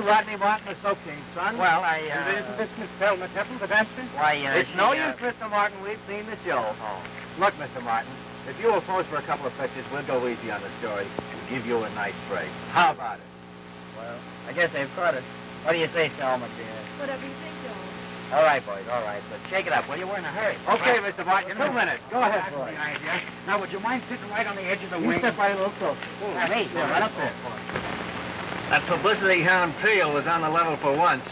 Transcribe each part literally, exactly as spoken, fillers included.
Rodney Martin, the soap king's son. Well, I, uh... Isn't this Miss Thelma Temple, the dancer? Why, uh... It's no use, Mister Martin. We've seen the show. Oh. Look, Mister Martin, if you will force for a couple of fetches, we'll go easy on the story and give you a nice break. How about it? Well, I guess they've caught us. What do you say, Thelma, dear? Whatever you think, Joe. All right, boys, all right. But shake it up, will you? We're in a hurry. Okay, right. Mister Martin, two minutes. Go ahead, boy. The idea. Now, would you mind sitting right on the edge of the you wing? Step right a little closer. Oh, yeah, me, yeah, right up there. That publicity hound Peel was on the level for once.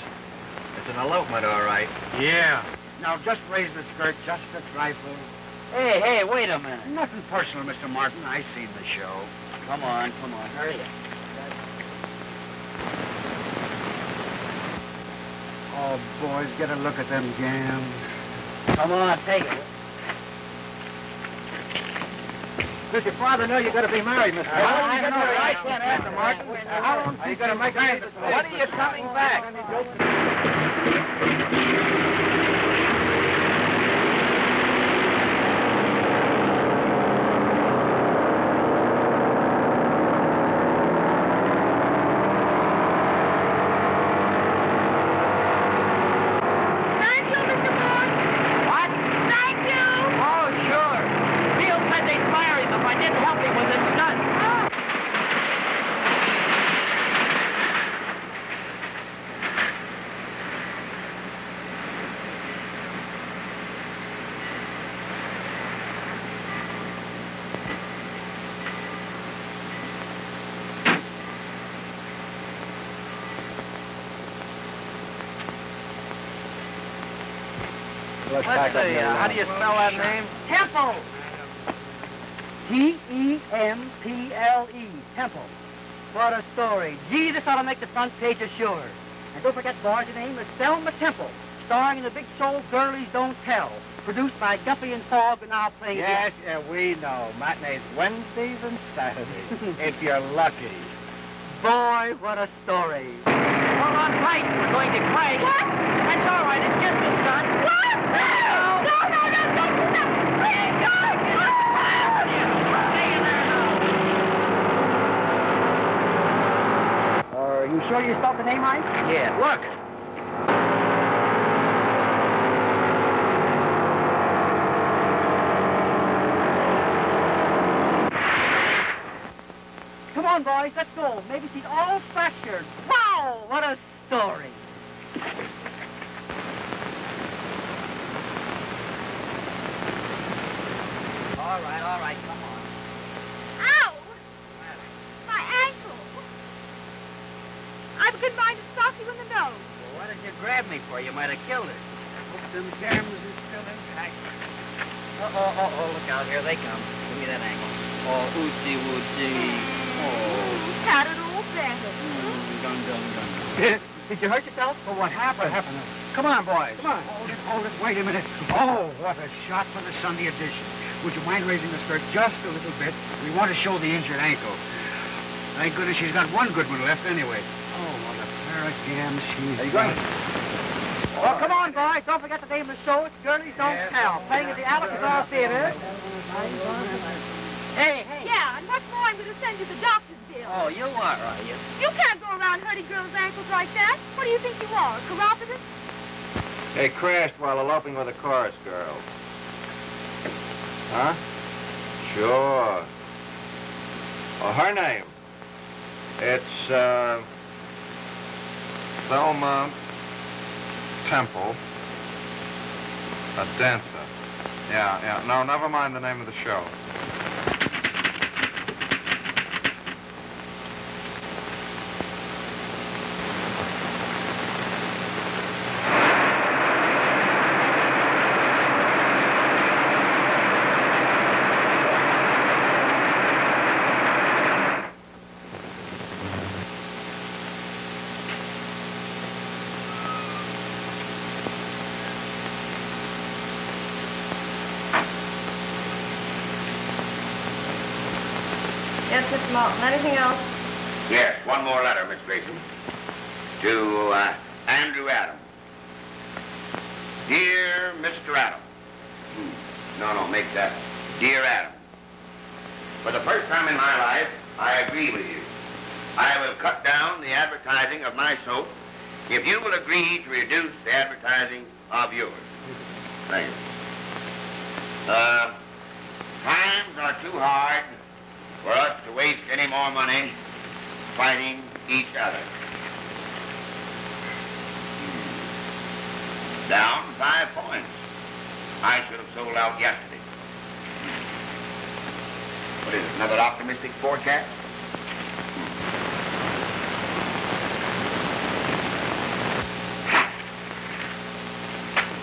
It's an elopement, all right. Yeah. Now, just raise the skirt just a trifle. Hey, hey, wait a minute. Nothing personal, Mister Martin. I seen the show. Come on, come on, hurry up. Oh, boys, get a look at them gams. Come on, take it. Does your father know you're going to be married, Mister Martin? How long are you going to be married, Mister Martin? How long are you going to make it? When are you coming back? Thank you, Mister Boone. What? Thank you. Oh, sure. Bill said they'd fire him if I didn't help him with this stunt. Let's see, uh, how do you spell that name? Temple. T E M P L E, Temple. What a story. Gee, this ought to make the front page assured. And don't forget, boys, your name is Thelma Temple, starring in the big show Girlies Don't Tell, produced by Guffey and Fogg and now playing. Yes, yeah, we know. Matinees Wednesdays and Saturdays, if you're lucky. Boy, what a story. Well, all right, we're going to Craig. What? That's all right, it's just a stunt. What? No, no, no, no, no, no. Please, God. Oh, yeah. Stay in there now. Are you sure you spelled the name right? Yeah, look. Come on, boys, let's go. Maybe she's all fractured. Wow, what a story. All right, all right, come on. Ow! My ankle. I've a good mind to sock you in the nose. Well, what did you grab me for? You might have killed it. I hope them cameras are still intact. Uh-oh, uh-oh, look out, here they come. Give me that ankle. or ooty wooty. Oh, you sounded all better. Mm, dun, dun, dun. Did you hurt yourself? Or what happened? What happened? Come on, boys. Come on. Hold it, hold it. Wait a minute. Oh, what a shot for the Sunday edition. Would you mind raising the skirt just a little bit? We want to show the injured ankle. Thank goodness she's got one good one left anyway. Oh, what a pair of gams she's got. There you go. Well, right. Come on, boys. Don't forget the name of the show. It's Girlies Don't yeah. Tell. Playing at the Alcazar Theater. Hey, hey. Yeah, and what's more, I'm going to send you the doctor's bill. Oh, you are, are you? You can't go around hurting girls' ankles like that. What do you think you are, a chiropodist? They crashed while eloping with a chorus girl. Huh? Sure. Well, her name. It's, uh... Thelma Temple. A dancer. Yeah, yeah. No, never mind the name of the show. Anything else? Yes, one more letter, Miss Grayson. To uh, Andrew Adams. Dear Mister Adams. Hmm. No, no, make that Dear Adams. For the first time in my life, I agree with you. I will cut down the advertising of my soap if you will agree to reduce the advertising of yours. Thank you. Uh, times are too hard for us to waste any more money fighting each other. Down five points. I should have sold out yesterday. What is it, another optimistic forecast?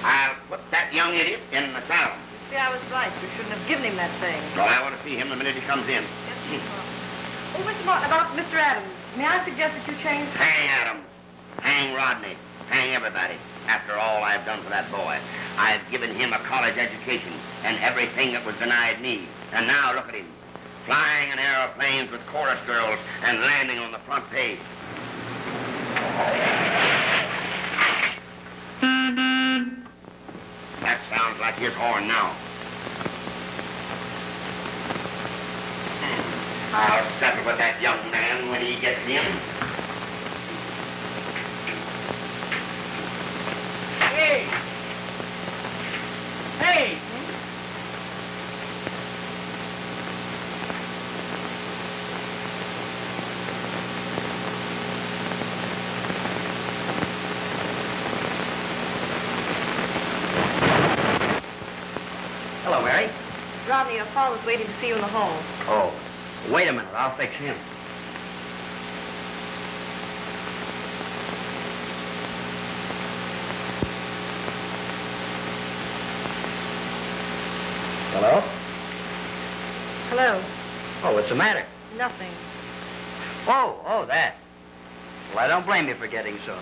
I'll put that young idiot in the town. See, I was right. You shouldn't have given him that thing. Well, I want to see him the minute he comes in. Oh, Mister Martin, about Mister Adams, may I suggest that you change... Hang Adams. Hang Rodney. Hang everybody. After all I've done for that boy, I've given him a college education and everything that was denied me. And now look at him, flying in aeroplanes with chorus girls and landing on the front page. That sounds like his horn now. I'll settle with that young man when he gets in. Hey! Hey! Hello, Mary. Rodney, your father's waiting to see you in the hall. Oh. Wait a minute, I'll fix him. Hello? Hello. Oh, what's the matter? Nothing. Oh, oh, that. Well, I don't blame you for getting sore.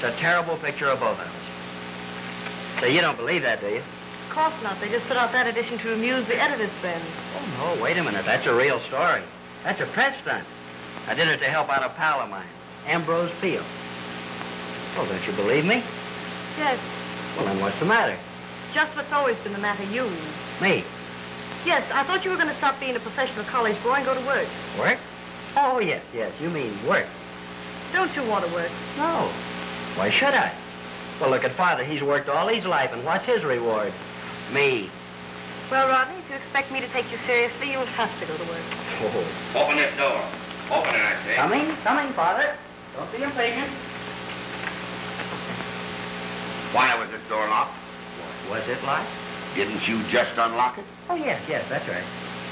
It's a terrible picture of both of us. So you don't believe that, do you? Of course not. They just put out that edition to amuse the editor's friends. Oh, no, wait a minute. That's a real story. That's a press stunt. I did it to help out a pal of mine, Ambrose Peel. Oh, don't you believe me? Yes. Well, then what's the matter? Just what's always been the matter, you. Me? Yes, I thought you were going to stop being a professional college boy and go to work. Work? Oh, yes, yes, you mean work. Don't you want to work? No. Why should I? Well, look at Father. He's worked all his life, and what's his reward? Me. Well, Rodney, if you expect me to take you seriously, you'll have to go to work. Oh. Open this door. Open it, I say. Coming, coming, Father. Don't be impatient. Why was this door locked? What was it locked? Didn't you just unlock it? Oh, yes, yes, that's right.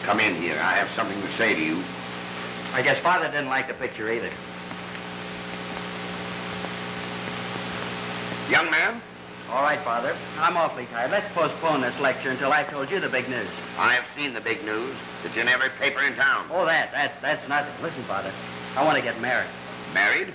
Come in here. I have something to say to you. I guess Father didn't like the picture either. Young man, All right, Father. I'm awfully tired. Let's postpone this lecture until I've told you the big news. I've seen the big news. It's in every paper in town. Oh, that, that, that's nothing. Listen, Father, I want to get married. Married?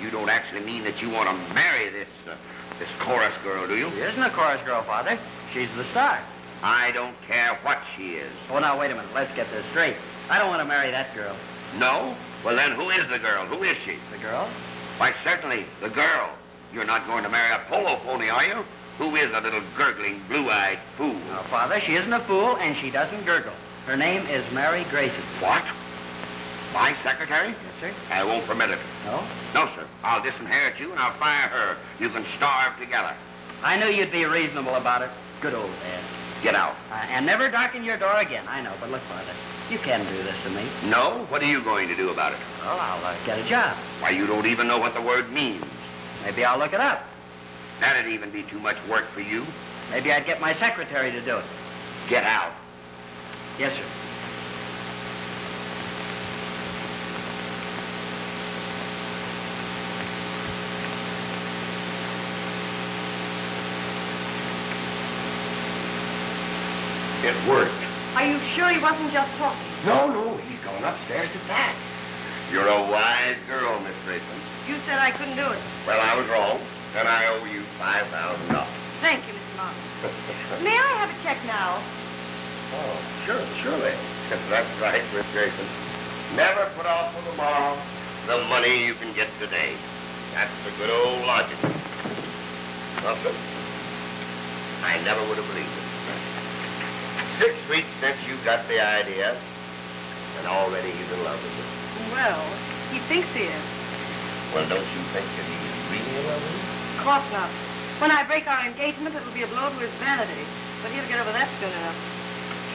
You don't actually mean that you want to marry this, uh, this chorus girl, do you? She isn't a chorus girl, Father. She's the star. I don't care what she is. Oh, now, wait a minute. Let's get this straight. I don't want to marry that girl. No? Well, then who is the girl? Who is she? The girl? Why, certainly, the girl. You're not going to marry a polo pony, are you? Who is a little gurgling, blue-eyed fool? Now, Father, she isn't a fool, and she doesn't gurgle. Her name is Mary Grayson. What? My secretary? Yes, sir. I won't permit it. No? No, sir. I'll disinherit you, and I'll fire her. You can starve together. I knew you'd be reasonable about it. Good old Dad. Get out. Uh, and never darken your door again. I know, but look, Father, you can't do this to me. No? What are you going to do about it? Well, I'll uh, get a job. Why, you don't even know what the word means. Maybe I'll look it up. That'd even be too much work for you. Maybe I'd get my secretary to do it. Get out. Yes, sir. It worked. Are you sure he wasn't just talking? No, no, he's going upstairs to pack. You're a wise girl, Miss Grayson. You said I couldn't do it. Well, I was wrong, and I owe you five thousand dollars. Thank you, Mister Martin. May I have a check now? Oh, sure, surely. That's right, Miss Grayson. Never put off for tomorrow the money you can get today. That's the good old logic. Nothing. I never would have believed it. Six weeks since you got the idea, and already he's in love with you. Well, he thinks he is. Well, don't you think that he's really in love with you? Of course not. When I break our engagement, it'll be a blow to his vanity. But he'll get over that soon enough.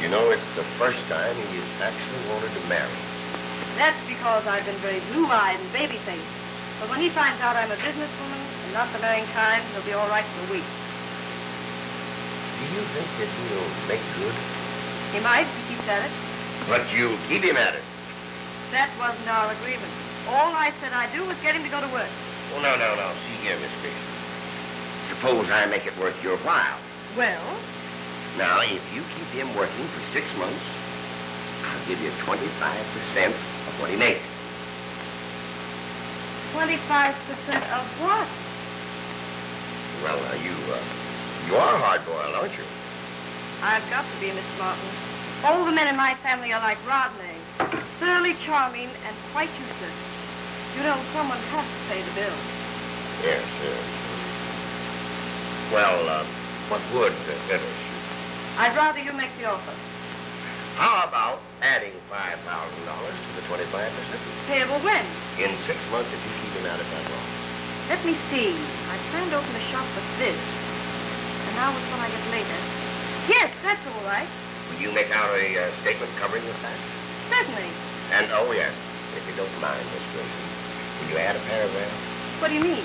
You know, it's the first time he has actually wanted to marry. That's because I've been very blue-eyed and baby-faced. But when he finds out I'm a businesswoman and not the marrying kind, he'll be all right for a week. Do you think that he'll make good? He might, if he keeps at it. But you'll keep him at it. That wasn't our agreement. All I said I'd do was get him to go to work. Well, no, no, no. See here, Miss Grayson. Suppose I make it worth your while. Well? Now, if you keep him working for six months, I'll give you twenty-five percent of what he makes. twenty-five percent of what? Well, now, you, uh, you are hard-boiled, aren't you? I've got to be, Miss Martin. All the men in my family are like Rodney. Thoroughly charming and quite useless. You know, someone has to pay the bills. Yes, yes. Well, uh, what would interest you? I'd rather you make the offer. How about adding five thousand dollars to the twenty-five percent? Payable when? In six months if you keep him out of that loan. Let me see. I planned to open a shop for this. And now it's what I get later. Yes, that's all right. Will you make out a uh, statement covering the fact? Certainly. And, oh, yes, if you don't mind, Miss Grayson, will you add a paragraph? What do you mean?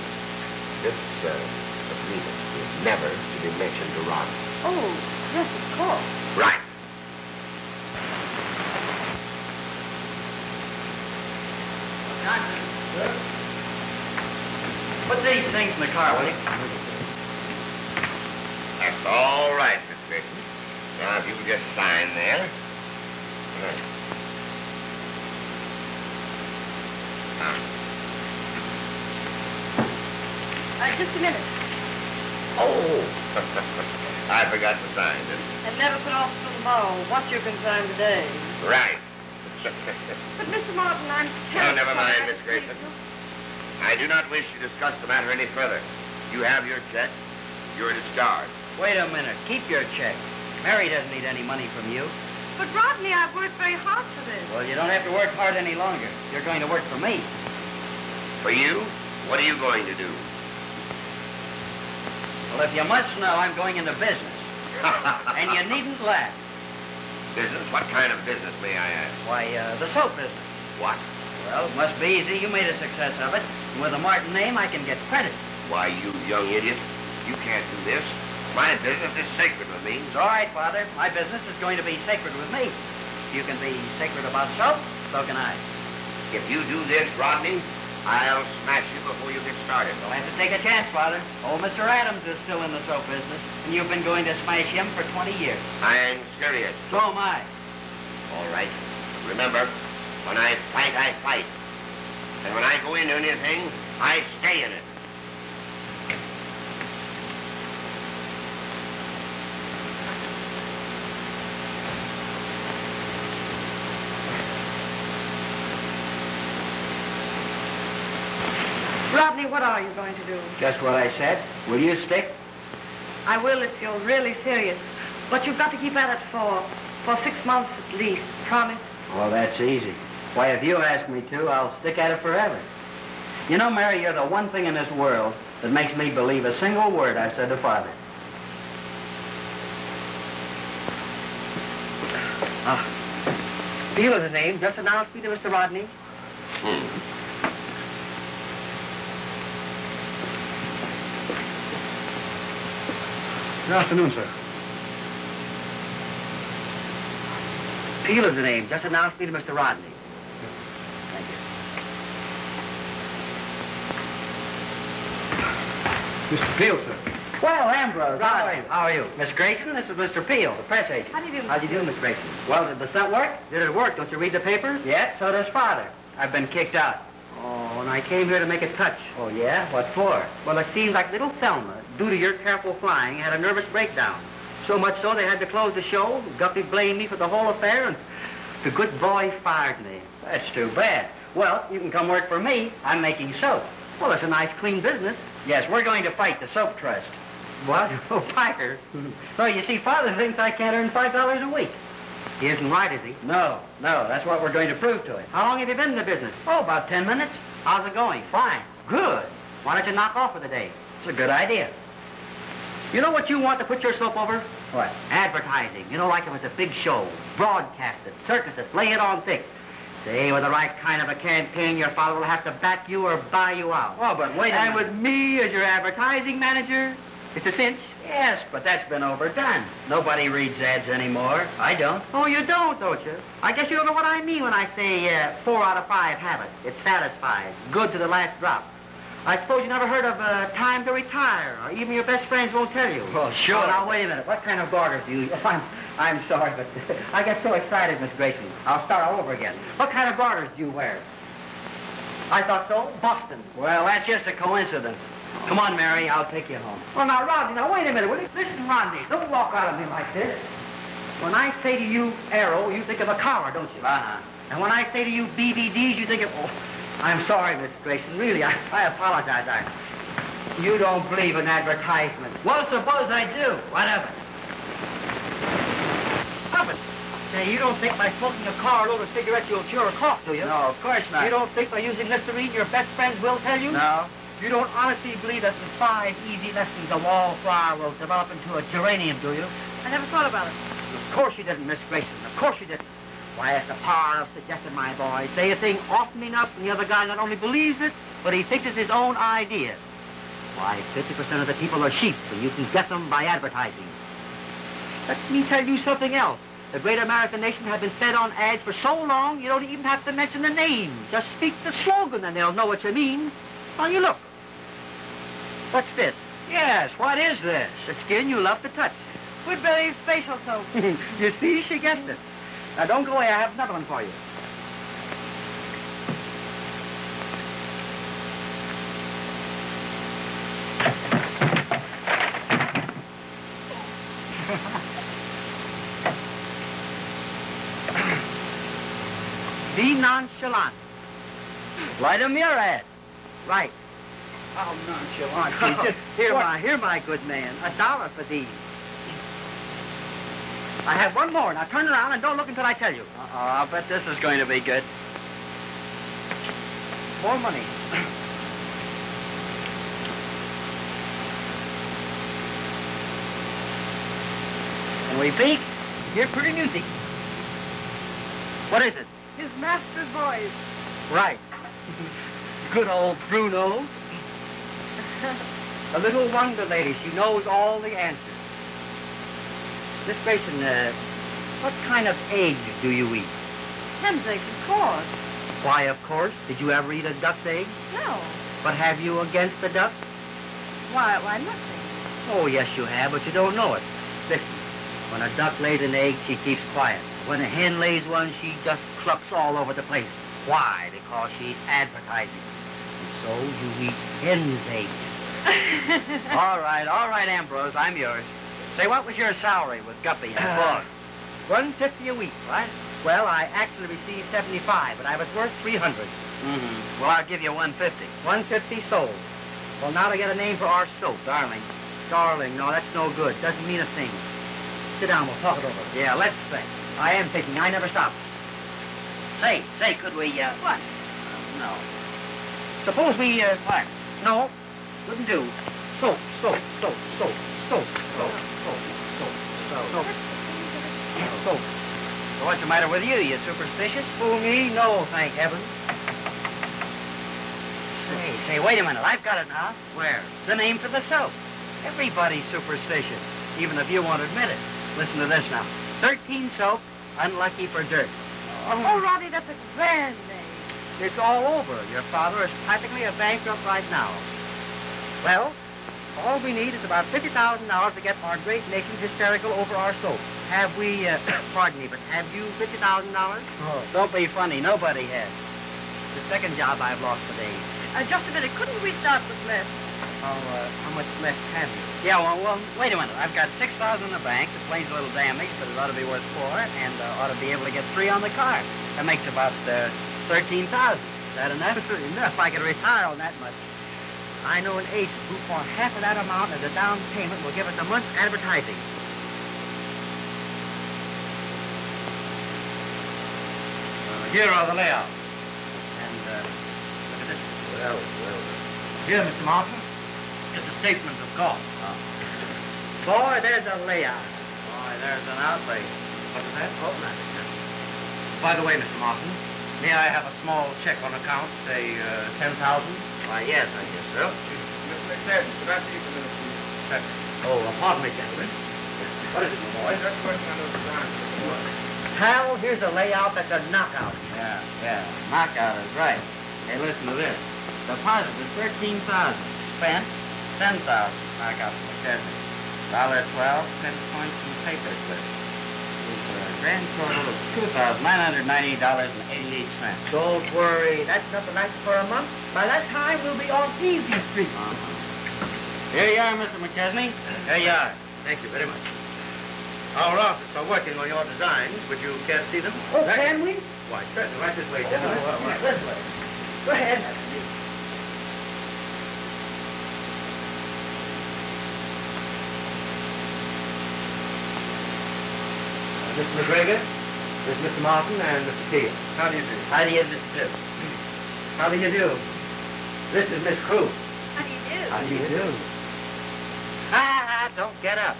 This uh, agreement is never to be mentioned to Rodney. Oh, yes, of course. Right. Doctor. Sir? Put these things in the car, will you? That's all right, Miss Grayson. Now, if you would just sign there. Uh, just a minute. Oh, I forgot to sign, didn't I? And never put off till tomorrow what you can sign today. Right. But, Mister Martin, I'm terrible. No, never mind, Miss Grayson. I do not wish to discuss the matter any further. You have your check. You're discharged. Wait a minute. Keep your check. Mary doesn't need any money from you. But, Rodney, I've worked very hard for this. Well, you don't have to work hard any longer. You're going to work for me. For you? What are you going to do? Well, if you must know, I'm going into business. And you needn't laugh. Business? What kind of business, may I ask? Why, uh, the soap business. What? Well, it must be easy. You made a success of it. And with a Martin name, I can get credit. Why, you young idiot. You can't do this. My business is sacred with me. It's all right, Father. My business is going to be sacred with me. You can be sacred about soap, so can I. If you do this, Rodney, I'll smash you before you get started. You'll have to take a chance, Father. Old Mister Adams is still in the soap business, and you've been going to smash him for twenty years. I'm serious. So am I. All right. Remember, when I fight, I fight. And when I go into anything, I stay in it. Rodney, what are you going to do? Just what I said. Will you stick? I will if you're really serious. But you've got to keep at it for, for six months at least. Promise? Well, that's easy. Why, if you ask me to, I'll stick at it forever. You know, Mary, you're the one thing in this world that makes me believe a single word I've said to Father. Peel is his name. Just announced me to Mister Rodney. Hmm. Good afternoon, sir. Peel is the name. Just announced me to Mister Rodney. Thank you. Mister Peel, sir. Well, Ambrose, how are you? How are you? Miss Grayson, this is Mister Peel, the press agent. How do you do, Mister How do you do, Miss Grayson? Well, did the stunt work? Did it work? Don't you read the papers? Yeah, so does Father. I've been kicked out. Oh, and I came here to make a touch. Oh, yeah? What for? Well, it seems like little Thelma, due to your careful flying, had a nervous breakdown. So much so they had to close the show. Guffey blamed me for the whole affair, and the good boy fired me. That's too bad. Well, you can come work for me. I'm making soap. Well, it's a nice, clean business. Yes, we're going to fight the soap trust. What? Oh, fire? Well, you see, Father thinks I can't earn five dollars a week. He isn't right, is he? No, no. That's what we're going to prove to him. How long have you been in the business? Oh, about ten minutes. How's it going? Fine. Good. Why don't you knock off for the day? It's a good idea. You know what you want to put your soap over? What? Advertising. You know, like it was a big show. Broadcast it, circus it, lay it on thick. Say, with the right kind of a campaign, your father will have to back you or buy you out. Oh, but wait a minute. And with me as your advertising manager, it's a cinch. Yes, but that's been overdone. Nobody reads ads anymore. I don't. Oh, you don't, don't you? I guess you don't know what I mean when I say uh, four out of five have it. It satisfies. Good to the last drop. I suppose you never heard of uh, time to retire, or even your best friends won't tell you. Well, sure. Oh, now, wait a minute. What kind of garters do you use? I'm, I'm sorry, but I get so excited, Miss Grayson. I'll start all over again. What kind of garters do you wear? I thought so. Boston. Well, that's just a coincidence. Come on, Mary. I'll take you home. Well, now, Rodney, now, wait a minute, will you? Listen, Rodney, don't walk out of me like this. When I say to you, arrow, you think of a collar, don't you? Uh-huh. And when I say to you, B V Ds, you think of... Oh, I'm sorry, Miss Grayson. Really, I, I apologize. I, you don't believe in advertisements. Well, suppose I do. What of it? Of it? Say, you don't think by smoking a car load of cigarettes you'll cure a cough, do you? No, of course not. You don't think by using Listerine your best friends will tell you? No. You don't honestly believe that in five easy lessons a wallflower will develop into a geranium, do you? I never thought about it. Of course you didn't, Miss Grayson. Of course you didn't. Why, that's the power of suggestion, my boy. Say a thing often enough, and the other guy not only believes it, but he thinks it's his own idea. Why, fifty percent of the people are sheep, so you can get them by advertising. Let me tell you something else. The great American nation have been fed on ads for so long, you don't even have to mention the name. Just speak the slogan, and they'll know what you mean. Now, you look. What's this? Yes, what is this? The skin you love to touch. Woodbury's facial soap. You see, she gets it. Now, don't go away. I have another one for you. Be nonchalant. Light a mirror ad. Right. Oh, nonchalant. Oh, just, here, my, here, my good man. A dollar for these. I have one more. Now turn around and don't look until I tell you. Uh-oh, I'll bet this is going to be good. More money. And we peek, hear pretty music. What is it? His master's voice. Right. Good old Bruno. A little wonder lady. She knows all the answers. Miss Grayson, uh, what kind of eggs do you eat? Hen's eggs, of course. Why, of course. Did you ever eat a duck's egg? No. But have you against the duck? Why, why nothing. Oh, yes, you have, but you don't know it. Listen, when a duck lays an egg, she keeps quiet. When a hen lays one, she just clucks all over the place. Why? Because she's advertising. And so you eat hen's eggs. all right, all right, Ambrose, I'm yours. Say, what was your salary with Guffey and Fogg? One fifty a week, right? Well, I actually received seventy-five, but I was worth three hundred. Mm-hmm. Well, I'll give you one fifty. One fifty sold. Well, now to get a name for our soap, darling. Darling, no, that's no good. Doesn't mean a thing. Sit down, we'll talk it over. Yeah, let's think. I am thinking. I never stop. Say, say, could we? Uh, what? Uh, no. Suppose we. Uh, what? No, wouldn't do. Soap, soap, soap, soap, soap, soap, soap, soap, soap, soap. Soap. Well, what's the matter with you? You superstitious? Fool me? No, thank heaven. Say, say, wait a minute. I've got it now. Where? The name for the soap. Everybody's superstitious, even if you won't admit it. Listen to this now. Thirteen soap, unlucky for dirt. Oh, oh Rodney, that's a grand name. It's all over. Your father is practically a bankrupt right now. Well, all we need is about fifty thousand dollars to get our great nation hysterical over our soap. Have we, uh, pardon me, but have you fifty thousand dollars? Oh. Don't be funny. Nobody has. The second job I've lost today. Uh, just a minute. Couldn't we start with less? Oh, uh, how much less have you? Yeah, well, well wait a minute. I've got six thousand dollars in the bank. It plays a little damage, but it ought to be worth four, and uh, ought to be able to get three on the car. That makes about uh, thirteen thousand dollars. Is that enough? Enough. I could retire on that much. I know an agent who for half of that amount as a down payment will give us a month's advertising. Uh, here are the layouts. And uh, look at this. Well, well, well. Here, Mister Martin, is a statement of cost. Oh. Boy, there's a layout. Boy, there's an outlay. What is that? Oh, nothing. By the way, Mister Martin, may I have a small check on account, say uh, ten thousand? Why, yes, I guess so. Mister McChesney, could I see you for a minute, please? Oh, well, pardon me, gentlemen. What is it, my boy? That's the question I know the time for. Hal, here's a layout that's a knockout. Yeah, yeah, knockout is right. Hey, listen to this. Deposit is thirteen thousand. Spent ten thousand. Knockout for McChesney. Dollar twelve, ten points and paper slips. It's a grand total of two thousand nine hundred ninety-eight dollars and eighty-eight cents. Don't worry, that's nothing like for a month. By that time, we'll be on easy street. Uh-huh. Here you are, Mister McChesney. Here you are. Thank you very much. Our office are working on your designs. Would you care to see them? Oh, right. Can we? Why, certainly. Right this way, gentlemen. Oh, well, right. This way. Go ahead. Mister McGregor, there's Mister Martin and Mister Peel. How do you do? How do you do? How do you do? This is Miss Cruz. How do you do? How do you do? Ah, don't get up.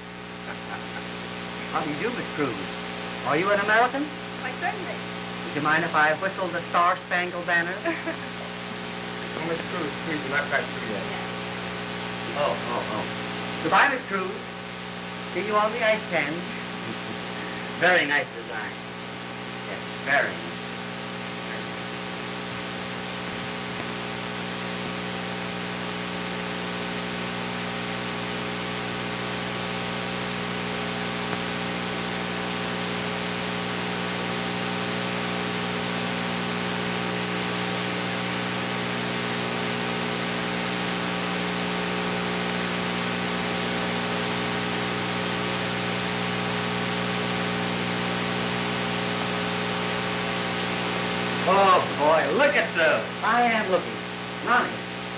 How do you do, Miss Cruz? Are you an American? Why, certainly. Would you mind if I whistle the Star Spangled Banner? Oh, Miss Cruz, please do not quite through yet. Oh, oh, oh. Goodbye, Miss Cruz. See you on the ice stand. Very nice design. Yes, very nice. Look at those. I am looking. Ronnie,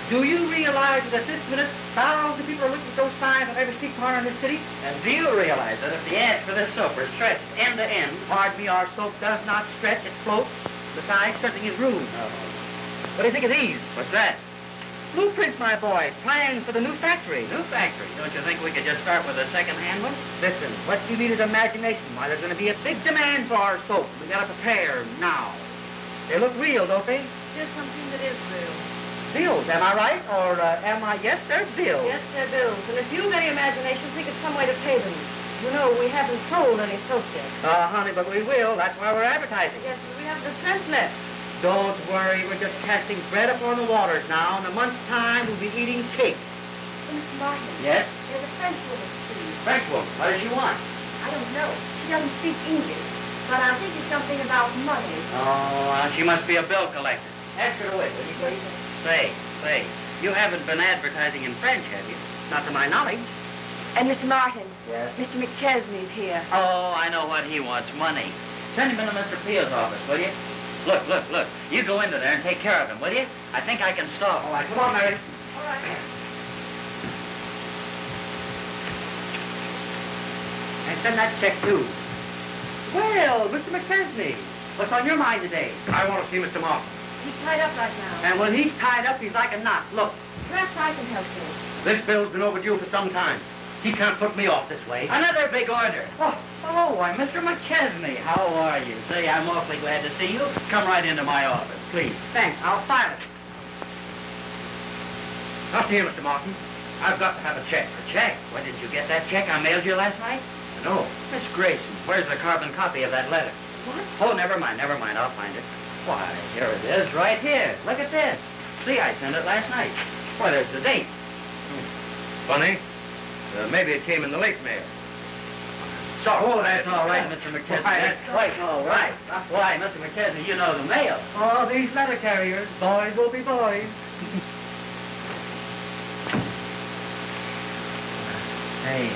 do you realize that at this minute, thousands of people are looking at those signs on every street corner in this city? And do you realize that if the ad for this soap is stretched end to end, pardon me, our soap does not stretch, it floats. Besides, stretching is rude. Oh. What do you think of these? What's that? Blueprints, my boy. Plans for the new factory. New factory? Don't you think we could just start with a second-hand one? Listen, what you need is imagination. Why, there's going to be a big demand for our soap. We've got to prepare now. They look real, don't they? There's something that is real. Bills, am I right? Or uh, am I? Yes, they're bills. Yes, they're bills. And if you've any imagination, think of some way to pay them. You know, we haven't sold any soap yet. Uh, honey, but we will. That's why we're advertising. Yes, but we haven't a cent left. Don't worry, we're just casting bread upon the waters now. In a month's time, we'll be eating cake. Miss Martin. Yes? There's a French woman, please. French woman? What does she want? I don't know. She doesn't speak English. But I think it's something about money. Oh, uh, she must be a bill collector. Ask her to wait, will you, please? Say, say, you haven't been advertising in French, have you? Not to my knowledge. And Mister Martin. Yes? Mister McChesney's here. Oh, I know what he wants, money. Send him into Mister Peel's office, will you? Look, look, look. You go into there and take care of him, will you? I think I can stop. All right, come on, Mary. All right. And send that check, too. Well, Mister McChesney, what's on your mind today? I want to see Mister Martin. He's tied up right now. And when he's tied up, he's like a knot. Look. Perhaps I can help you. This bill's been overdue for some time. He can't put me off this way. Another big order. Oh, oh, why, Mister McChesney, how are you? Say, I'm awfully glad to see you. Come right into my office, please. Thanks. I'll file it. Not to you, Mister Martin. I've got to have a check. A check? Why, didn't you get that check I mailed you last night? No. Miss Grayson, where's the carbon copy of that letter? What? Oh, never mind, never mind. I'll find it. Why, here it is, right here. Look at this. See, I sent it last night. Why, there's the date. Hmm. Funny. Uh, maybe it came in the late mail. Sorry. Oh, that's all right, Mister McChesney. Why, that's quite all right. Why, Mister McChesney, you know the mail. All these letter carriers, boys will be boys. Hey,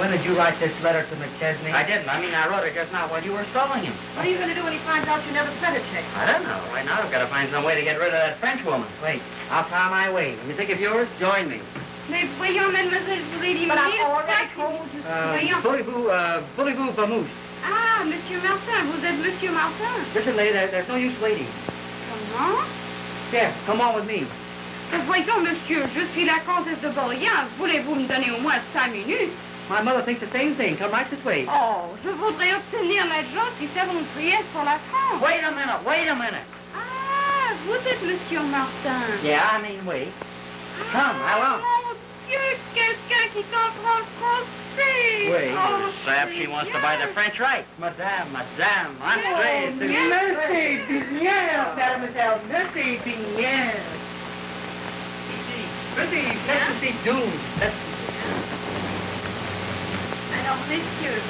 when did you write this letter to McChesney? I didn't. I mean, I wrote it just now while you were stalling him. What are you going to do when he finds out you never sent a check? I don't know. Right now, I've got to find some way to get rid of that French woman. Wait, I'll try my way. When you think of yours, join me. Mais voyons, mademoiselle, vous voulez dire que... Voulez-vous, voulez-vous vamoose? Ah, Monsieur Martin, vous êtes Monsieur Martin. Listen, lady, there, there's no use waiting. Comment? There, come on with me. Mais voyons, monsieur, je suis la comtesse de Boryan. Voulez-vous me donner au moins cinq minutes? My mother thinks the same thing. Come right this way. Oh, je voudrais obtenir l'adjoint qui fait mon prière pour la France. Wait a minute, wait a minute. Ah, vous êtes Monsieur Martin. Yeah, I mean, wait. Come, hello. Wait, oh, perhaps she wants to buy the French right. Madame, madame, André, de Mercy, Bignel, mademoiselle, Mercy, Bignel. Mercy, let's be doomed. Alors, messieurs,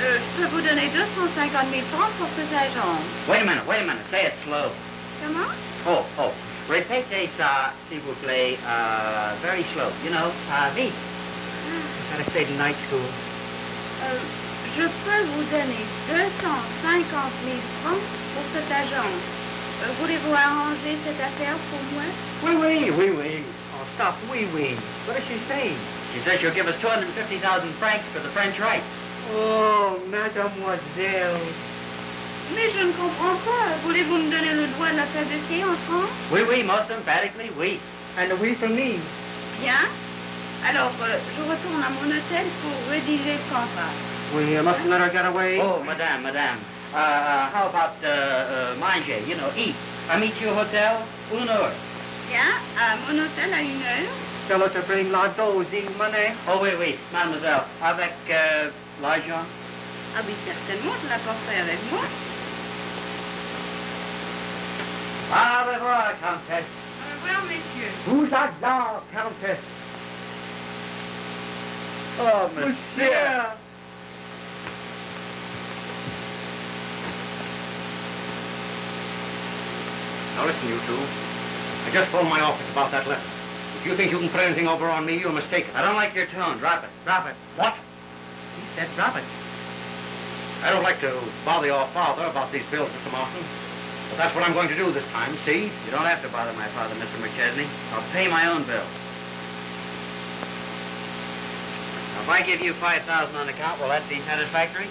euh, je peux vous donner deux cent cinquante mille francs pour cette agence. Wait a minute, wait a minute, say it slow. Comment? Oh, oh. Répétez ça, s'il vous plaît, uh, very slow, you know, uh, vite. I gotta stay in night school. Uh, je peux vous donner deux cent cinquante mille francs pour cette agence. Uh, Voulez-vous arranger cette affaire pour moi? Oui, oui, oui, oui. Oh, stop, oui, oui. What is she saying? She says she'll give us two hundred fifty thousand francs for the French right. Oh, mademoiselle. Mais je ne comprends pas. Voulez-vous me donner le droit de la place de thé en France? Oui, oui, most emphatically, oui. And a oui for me. Bien. Alors, euh, je retourne à mon hôtel pour rédiger le contrat. We uh, mustn't let her get away. Oh, madame, madame. Uh, uh, how about uh, uh, manger, you know, eat. I meet you hotel, une heure. Bien, à mon hôtel à une heure. Tell her to bring la dose in money. Oh, oui, oui, mademoiselle. Avec euh, l'argent? Ah, oui, certainement, je l'apporterai avec moi. Au revoir, Countess. Au revoir, Monsieur. Vous êtes là, Countess. Oh, Monsieur. Now listen, you two. I just phoned my office about that letter. If you think you can put anything over on me, you're mistaken. I don't like your tone. Drop it. Drop it. What? He said drop it. I don't like to bother your father about these bills, Mister Martin. But that's what I'm going to do this time, see? You don't have to bother my father, Mister McChesney. I'll pay my own bill. Now, if I give you five thousand dollars on account, will that be satisfactory?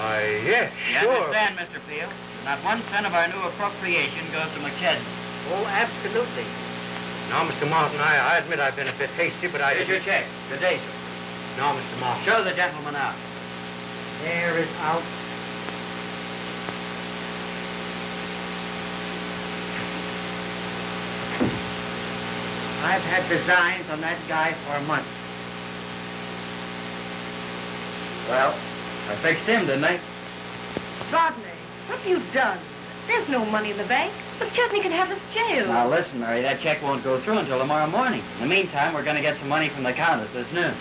Why, yes, yeah, sure. You understand, Mister Peel, not one cent of our new appropriation goes to McChesney. Oh, absolutely. Now, Mister Martin, I, I admit I've been a bit hasty, but I... Here's your check. Good day, sir. Now, Mister Martin. Show the gentleman out. There is out. I've had designs on that guy for a month. Well, I fixed him, didn't I? Rodney, what have you done? There's no money in the bank. McChesney can have us jailed. Now, listen, Mary, that check won't go through until tomorrow morning. In the meantime, we're going to get some money from the Countess this noon.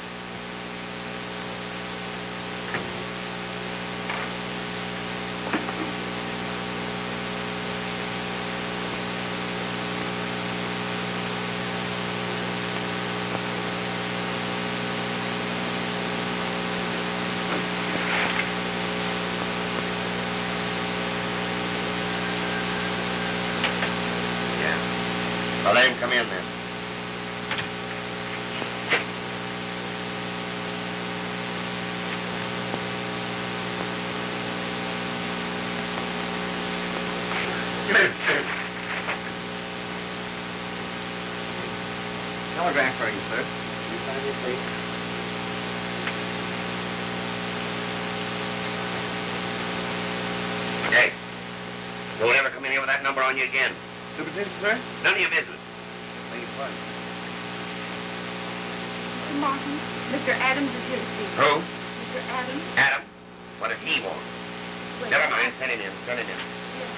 Again. Supervision, sir? None of your business. Thank you, pardon. Mister Martin, Mister Adams is here to see you. Who? Mister Adams. Adam? What does he want? Wait. Never mind. Send it in. Send it in. Yes.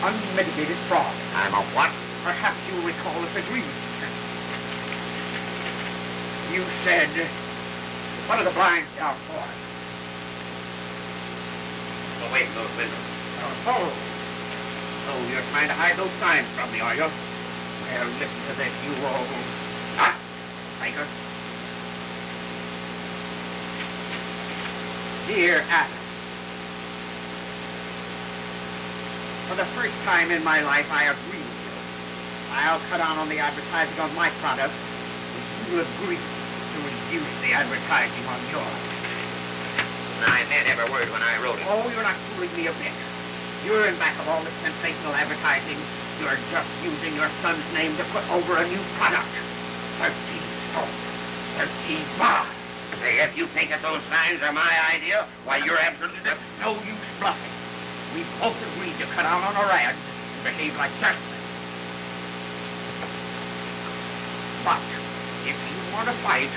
Unmedicated fraud. I'm a what? Perhaps you recall this agreement. You said, what are the blinds out for? Oh, wait, those windows. Oh, oh. Oh, you're trying to hide those signs from me, are you? Well, listen to this, you all. Ah, Baker. Dear Adam. For the first time in my life, I agree with you. I'll cut down on the advertising on my product, and you agree to reduce the advertising on yours. I meant every word when I wrote it. Oh, you're not fooling me a bit. You're in back of all this sensational advertising. You're just using your son's name to put over a new product. Thirteen soap. Thirteen bar. Hey, if you think that those signs are my idea, why, you're absolutely no use bluffing. We both agreed to cut out on our ads and behave like gentlemen. But if you want to fight,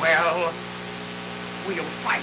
well, we'll fight.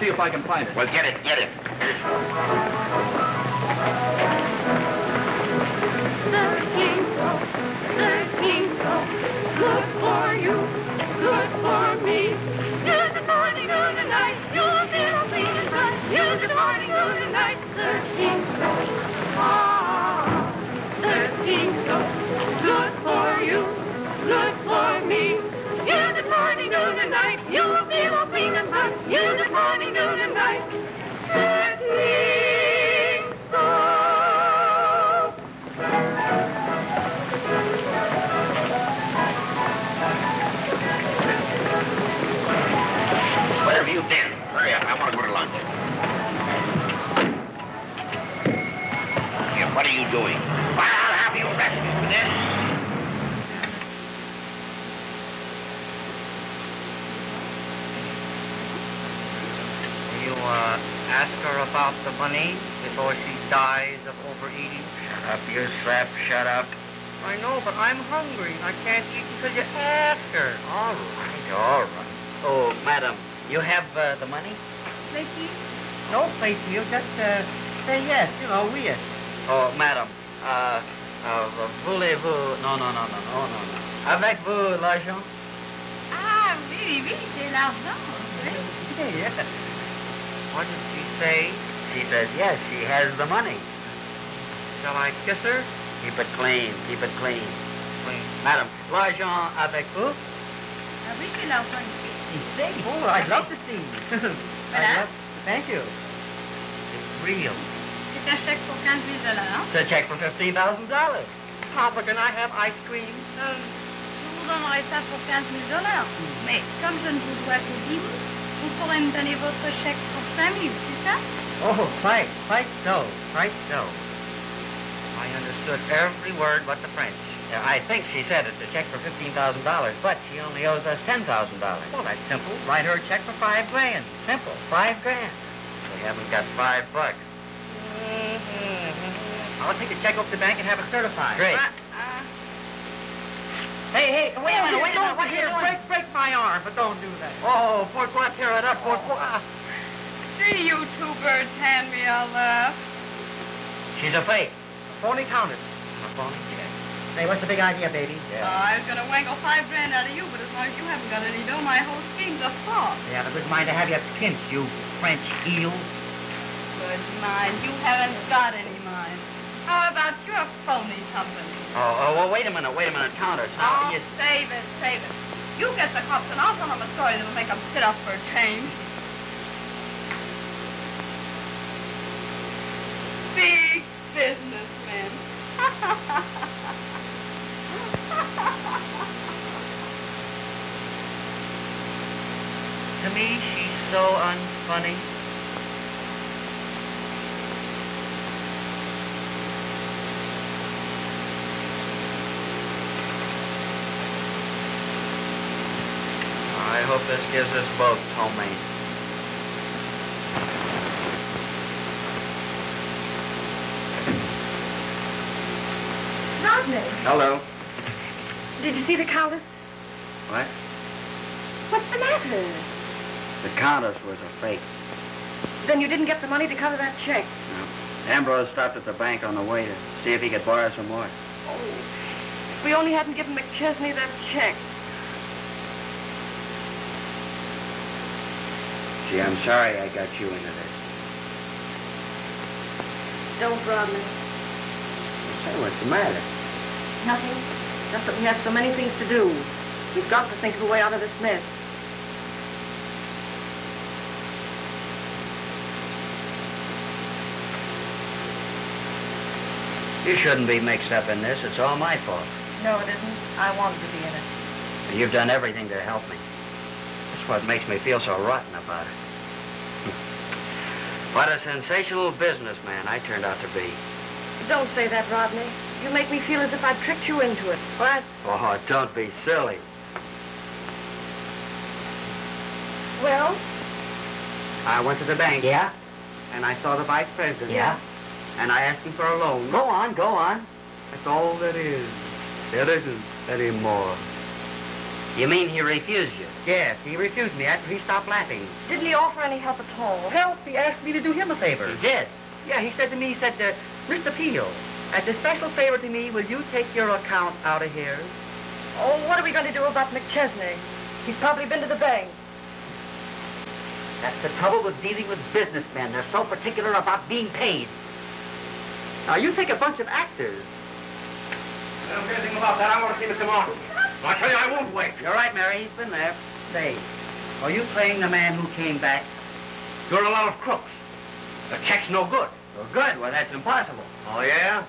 See if I can find it. Well, get it, get it. Thirteen soap, thirteen soap, good for you, good for me. Use it morning, noon, and night, you'll feel clean and bright. Use it morning, noon, and night, thirteen soap. Ah, thirteen soap, good for you, good for me. Use it morning, noon, and night, you'll feel clean and bright. Use it morning. Doing. Well, I'll have you arrested for this. Will you uh, ask her about the money before she dies of overeating? Shut up, you slap, shut up. I know, but I'm hungry. I can't eat until you ask her. All right, all right. Oh, madam, you have uh, the money? Plate deal? No plate deal, just uh, say yes, you know, we yes. Oh, madame, uh, uh, voulez-vous... Non, non, non, non, non, non, non. Avec vous, l'argent? Ah, oui, oui, c'est l'argent. Yeah. What did she say? She says, yes, she has the money. Shall I kiss her? Keep it clean, keep it clean. Clean. Madame, l'argent avec vous? Ah oui, que l'argent ici. Oh, I'd love to see you. Madame? Thank you. It's real. C'est un chèque pour quinze mille dollars. It's a check for fifteen thousand dollars. Papa, can I have ice cream? Um, je vous donnerai ça pour quinze mille dollars. Mm. Mais comme je ne vous dois que dix mille, vous pourrez me donner votre chèque pour cinq mille, c'est ça? Oh, quite, quite so, quite so. I understood every word but the French. Uh, I think she said it's a check for fifteen thousand dollars, but she only owes us ten thousand dollars. Well, that's simple. Write her a check for five grand. Simple, five grand. We haven't got five bucks. Mm-hmm. I'll take a check off the bank and have it certified. Great. Uh, uh... Hey, hey, wait a minute, wait a minute. What here? Break, break my arm, but don't do that. Oh, pourquoi tear it up? Pourquoi? See you two birds hand me a laugh. She's a fake. Phony counter. A phony, yeah. Hey, what's the big idea, baby? Yeah. Oh, I was going to wangle five grand out of you, but as long as you haven't got any dough, my whole scheme's a fraud. Yeah, but good mind to have you pinched, you French heel. Good mind. You haven't got any mind. How about your phony company? Oh, oh well, wait a minute, wait a minute. Counter. Oh, you... save it, save it. You get the cops and I'll tell them a story that will make them sit up for a change. Big business. To me, she's so unfunny. I hope this gives us both homemade. Hello. Did you see the Countess? What? What's the matter? The Countess was a fake. Then you didn't get the money to cover that check? No. Ambrose stopped at the bank on the way to see if he could borrow some more. Oh. If we only hadn't given McChesney that check. Gee, I'm sorry I got you into this. Don't, Rodney. Say, what's the matter? Nothing. Just that we have so many things to do. We've got to think of a way out of this mess. You shouldn't be mixed up in this. It's all my fault. No, it isn't. I wanted to be in it. You've done everything to help me. That's what makes me feel so rotten about it. What a sensational businessman I turned out to be. Don't say that, Rodney. You make me feel as if I tricked you into it. What? Oh, don't be silly. Well? I went to the bank. Yeah? And I saw the vice president. Yeah? And I asked him for a loan. Go on, go on. That's all that is. There isn't anymore. You mean he refused you? Yes, he refused me after he stopped laughing. Didn't he offer any help at all? Help? He asked me to do him a favor. He did? Yeah, he said to me, he said, uh, Mister Peel, as a special favor to me, will you take your account out of here? Oh, what are we going to do about McChesney? He's probably been to the bank. That's the trouble with dealing with businessmen. They're so particular about being paid. Now, you take a bunch of actors. I don't care anything about that. I want to see Mister Martin. I tell you, I won't wait. You're right, Mary. He's been there. Say, are you playing the man who came back? You're a lot of crooks. The check's no good. No good? Well, that's impossible. Oh, yeah?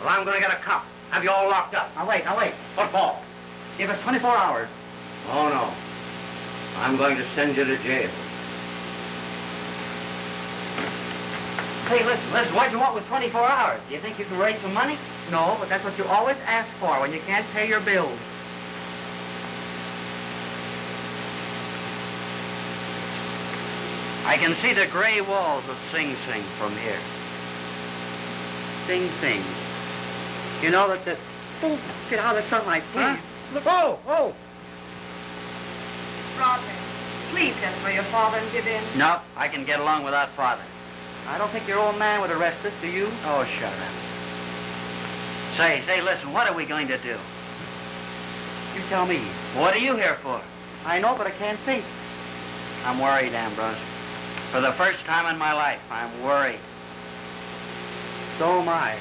Well, I'm going to get a cop. Have you all locked up. Now, wait, now, wait. Football. Give us twenty-four hours. Oh, no. I'm going to send you to jail. Hey, listen, listen, what do you want with twenty-four hours? Do you think you can raise some money? No, but that's what you always ask for when you can't pay your bills. I can see the gray walls of Sing Sing from here. Sing Sing. You know that the... Oh, get out of the sunlight, please. Huh? Look, oh, oh! Rodney, please get for your father and give in. No, I can get along without father. I don't think your old man would arrest us, do you? Oh, shut up. Say, say, listen, what are we going to do? You tell me. What are you here for? I know, but I can't think. I'm worried, Ambrose. For the first time in my life, I'm worried. So am I.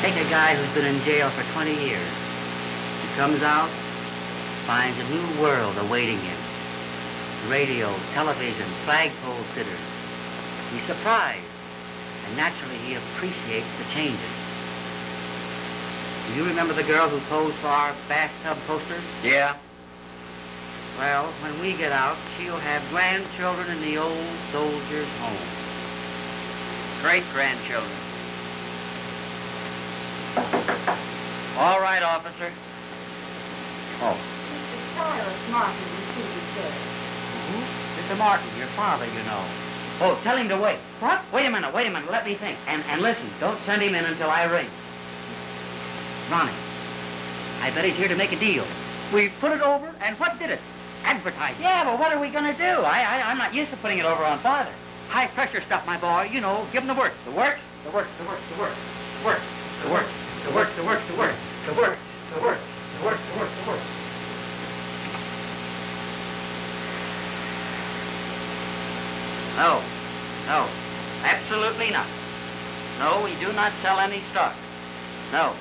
take a guy who's been in jail for twenty years. He comes out, finds a new world awaiting him. Radio, television, flagpole sitters. He's surprised, and naturally he appreciates the changes. Do you remember the girl who posed for our bathtub poster? Yeah. Well, when we get out, she'll have grandchildren in the old soldier's home. Great-grandchildren. All right, officer. Oh. Mister Silas Martin received this. Mm-hmm. Mister Martin, your father, you know. Oh, tell him to wait. What? Wait a minute, wait a minute, let me think. And, and listen, don't send him in until I ring. Ronnie, I bet he's here to make a deal. We put it over, and what did it? Advertising. Yeah, but what are we going to do? I, I, I'm not used to putting it over on father. High-pressure stuff, my boy. You know, give him the work. The work? The work, the work, the work, the work, the work, the work, the work, the work, the work, the work, the work, the work, the work. No, no, absolutely not. No, we do not sell any stock. No,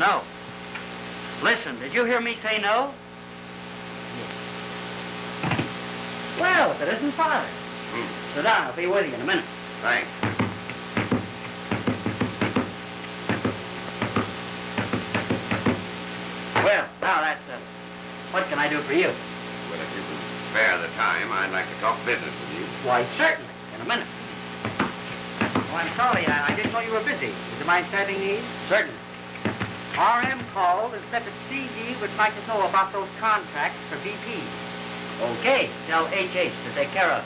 no. Listen, did you hear me say no? Yes. Well, if it isn't father. Mm. Sit down, I'll be with you in a minute. Thanks. Well, now that's it. Uh, what can I do for you? Well, if you can spare the time, I'd like to talk business with you. Why, certainly, in a minute. Oh, I'm sorry, I, I just saw you were busy. Would you mind standing these? Certainly. R M called and said that C D would like to know about those contracts for V P. Okay, tell H H to take care of it.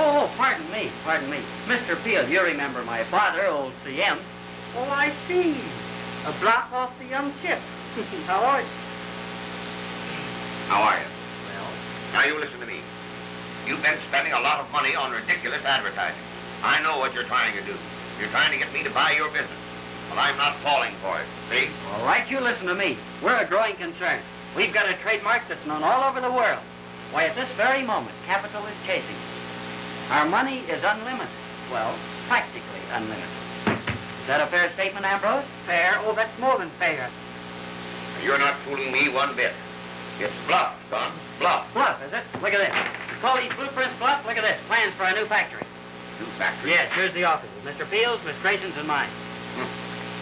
Oh, oh, pardon me, pardon me. Mister Peel, you remember my father, old C M. Oh, I see. A block off the young chip. How are you? How are you? Well, now you listen to me. You've been spending a lot of money on ridiculous advertising. I know what you're trying to do. You're trying to get me to buy your business. Well, I'm not falling for it, see? All right, you listen to me. We're a growing concern. We've got a trademark that's known all over the world. Why, at this very moment, capital is chasing us. Our money is unlimited. Well, practically unlimited. Is that a fair statement, Ambrose? Fair? Oh, that's more than fair. You're not fooling me one bit. It's bluff, son. Bluff. Bluff, is it? Look at this. You call these blueprints bluff? Look at this. Plans for a new factory. New factory? Yes, here's the office. Mister Fields, Miss Grayson's, and mine. Hmm.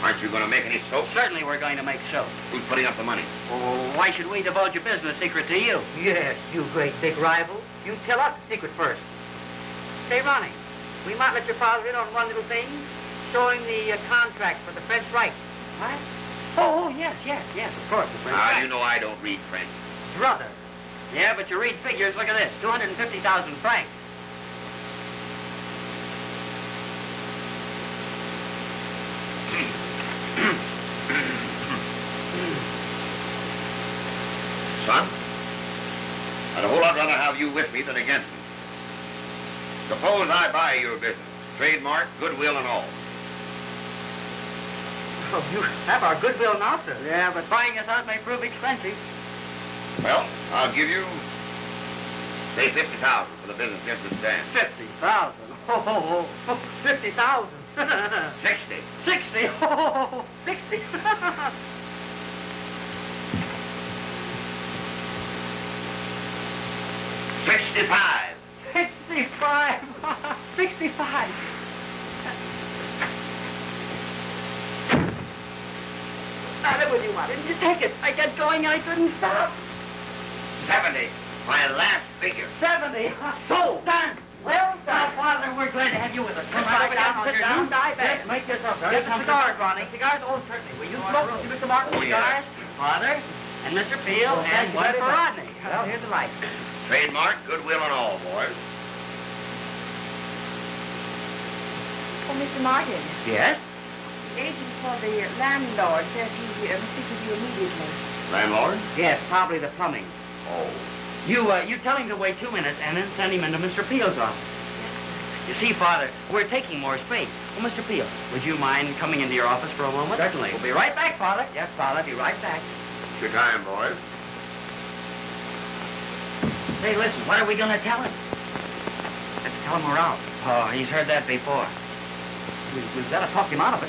Aren't you going to make any soap? Certainly we're going to make soap. Who's putting up the money? Oh, why should we divulge a business secret to you? Yes, you great big rival. You tell us the secret first. Say, Ronnie, we might let your father in on one little thing. Showing the uh, contract for the French rights. What? Oh, yes, yes, yes, of course. The French ah, you know I don't read French. Brother. Yeah, but you read figures. Look at this. two hundred fifty thousand francs. Son, I'd a whole lot rather have you with me than against me. Suppose I buy your business, trademark, goodwill, and all. Oh, you have our goodwill now, sir. Yeah, but buying us out may prove expensive. Well, I'll give you, say, fifty thousand for the business just as it stands. fifty thousand? Oh, oh, oh. fifty thousand. Sixty. Sixty. Oh, sixty. Sixty-five. Sixty-five. Sixty-five. Now, that was you wanted. You take it. I got going and I couldn't stop. Seventy. My last figure. Seventy. Sold. Done. Well, now, Father, we're glad to have you with us. Come right down, sit down, die back. Yes, make yourself. Get the cigars, Ronnie. Cigars, oh, certainly. Will you smoke, Mister Martin? Oh, yeah. Father, and Mister Peel, oh, and one for Rodney. Well, here's the light. Trademark, goodwill, and all, boys. Oh, Mister Martin. Yes? The agent for the landlord says he must speak with you immediately. Landlord? Yes, probably the plumbing. Oh. You, uh, you tell him to wait two minutes and then send him into Mister Peel's office. You see, Father, we're taking more space. Well, Mister Peel, would you mind coming into your office for a moment? Certainly. We'll be right back, Father. Yes, Father, be right back. It's your time, boys. Say, listen, what are we going to tell him? Let's tell him we're out. Oh, he's heard that before. we, we've got to talk him out of it.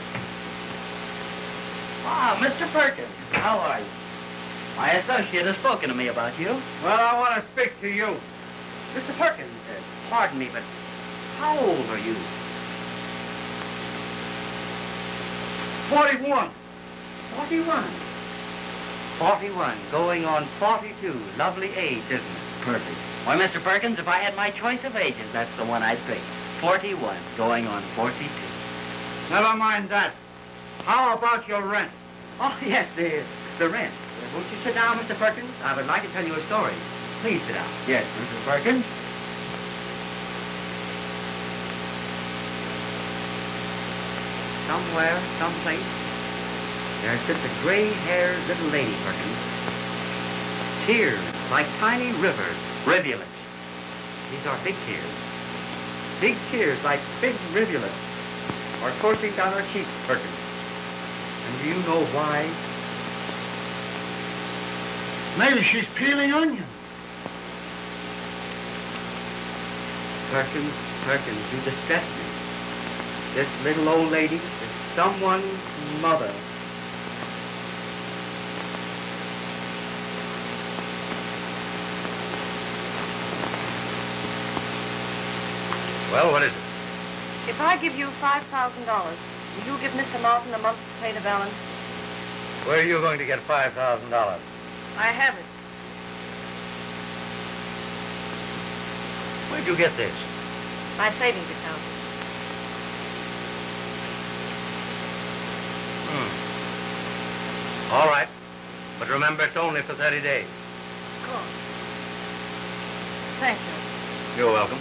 Ah, Mister Perkins, how are you? My associate has spoken to me about you. Well, I want to speak to you. Mister Perkins, uh, pardon me, but how old are you? Forty-one. Forty-one. Forty-one, going on forty-two. Lovely age, isn't it? Perfect. Why, Mister Perkins, if I had my choice of ages, that's the one I'd pick. Forty-one, going on forty-two. Never mind that. How about your rent? Oh, yes, the, the rent. Won't you sit down, Mister Perkins? I would like to tell you a story. Please sit down. Yes, Mister Perkins. Somewhere, someplace, there sits a gray-haired little lady, Perkins. Tears, like tiny rivers, rivulets. These are big tears. Big tears, like big rivulets, are coursing down her cheeks, Perkins. And do you know why? Maybe she's peeling onions. Perkins, Perkins, you distress me. This little old lady is someone's mother. Well, what is it? If I give you five thousand dollars, will you give Mister Martin a month to pay the balance? Where are you going to get five thousand dollars? I have it. Where'd you get this? My savings account. Hmm. All right. But remember, it's only for thirty days. Of course. Thank you. You're welcome.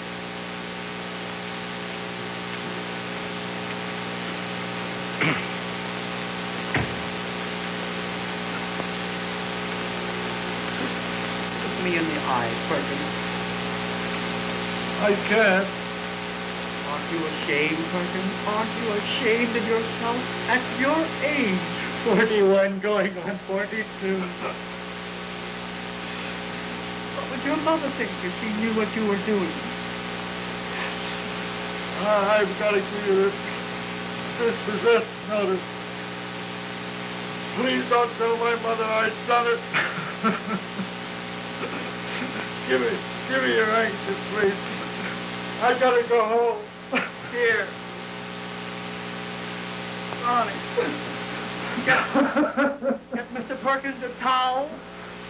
Me in the eye, Perkins. I can't. Aren't you ashamed, Perkins? Aren't you ashamed of yourself at your age? forty-one going on forty-two. What would your mother think if she knew what you were doing? Uh, I've got to give you this dispossessed notice. Please don't tell my mother I've done it. Give me, give me your anxious, please. I gotta go home. Here. Ronnie. Get, get Mister Perkins a towel.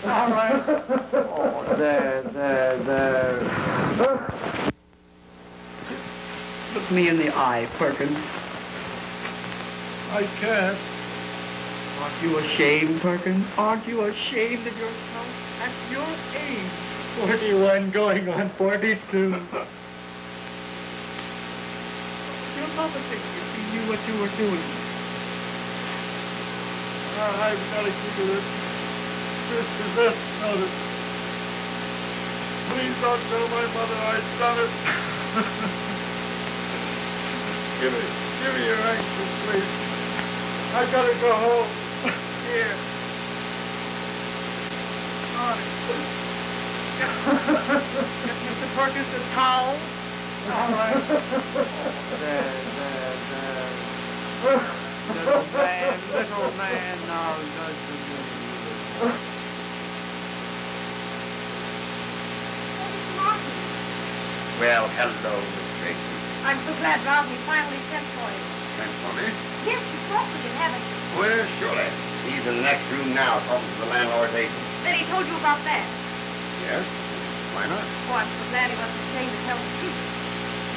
All right. Oh, there, there, there. Look me in the eye, Perkins. I can't. Aren't you ashamed, Perkins? Aren't you ashamed of yourself at your age? forty-one going on forty-two. Your mother thinks if she knew what you were doing. Uh, I've got to give you this. This is this notice. Please don't tell my mother I've done it. give me, give me your anxious, please. I've got to go home. Here. All right. Get Mister Perkins a towel. All right. Oh, there, there, there. Little man, little man, now just a little. Well, hello, Miss Grayson. I'm so glad Rodney finally sent for you. Sent for me? Yes, you spoke with him, haven't you? Well, surely. He's in the next room now, talking to the landlord's agent. Then he told you about that. Yes? Why not? Oh, I'm so glad he wasn't ashamed to tell the truth.